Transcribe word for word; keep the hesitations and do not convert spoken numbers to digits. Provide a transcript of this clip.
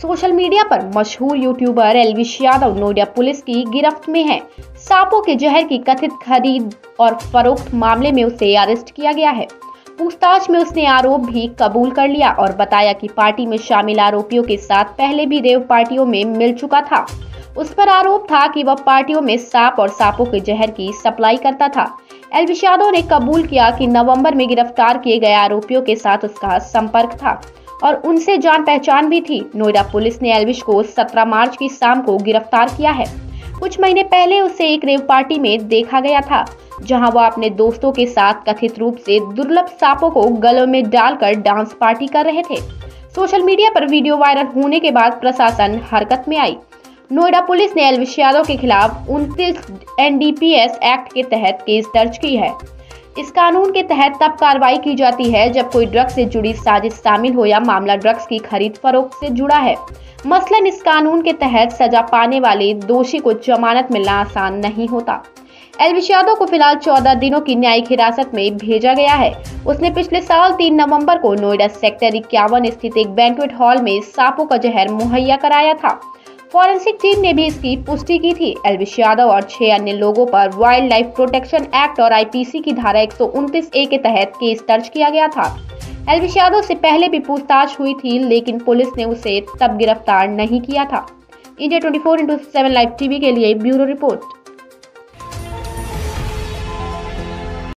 Social media पर मशहूर YouTuber Elvish Yadav Noida police की गिरफ्त में है। सांपों के जहर की कथित खरीद और फरोख्त मामले में उसे अरेस्ट किया गया है। पूछताछ में उसने आरोप भी कबूल कर लिया और बताया कि पार्टी में शामिल आरोपियों के साथ पहले भी रेव पार्टियों में मिल चुका था। उस पर आरोप था कि वह पार्टियों में सांप और सांपों के जहर की सप्लाई करता था। एल्विश यादव ने कबूल किया कि नवंबर में गिरफ्तार किए गए आरोपियों के साथ उसका संपर्क था और उनसे जान पहचान भी थी। नोएडा पुलिस ने एल्विश को सत्रह मार्च की शाम को गिरफ्तार किया है। कुछ महीने पहले उसे एक रेव पार्टी में देखा गया था, जहां वह अपने दोस्तों के साथ कथित रूप से दुर्लभ सांपों को गलों में डालकर डांस पार्टी कर रहे थे। सोशल मीडिया पर वीडियो वायरल होने के बाद प्रशासन हरकत में आई। नोएडा पुलिस ने एल्विश यादव के खिलाफ उनतीस N D P S act के तहत केस दर्ज की है। इस कानून के तहत तब कार्रवाई की जाती है जब कोई ड्रग्स से जुड़ी साजिश शामिल हो या मामला ड्रग्स की खरीद फरोख्त से जुड़ा है। मसलन इस कानून के तहत सजा पाने वाले दोषी को जमानत मिलना आसान नहीं होता। एल्विश यादव को फिलहाल चौदह दिनों की न्यायिक हिरासत में भेजा गया है। उसने पिछले साल तीन नवंबर को नोएडा सेक्टर इक्यावन स्थित एक बैंक्वेट हॉल में सांपों का जहर मुहैया कराया था। फॉरेंसिक टीम ने भी इसकी पुष्टि की थी। एल्विश यादव और छह अन्य लोगों पर वाइल्ड लाइफ प्रोटेक्शन एक्ट और आईपीसी की धारा एक सौ उनतीस ए के तहत केस दर्ज किया गया था। एल्विश यादव से पहले भी पूछताछ हुई थी, लेकिन पुलिस ने उसे तब गिरफ्तार नहीं किया था। India twenty four into seven live TV के लिए ब्यूरो रिपोर्ट।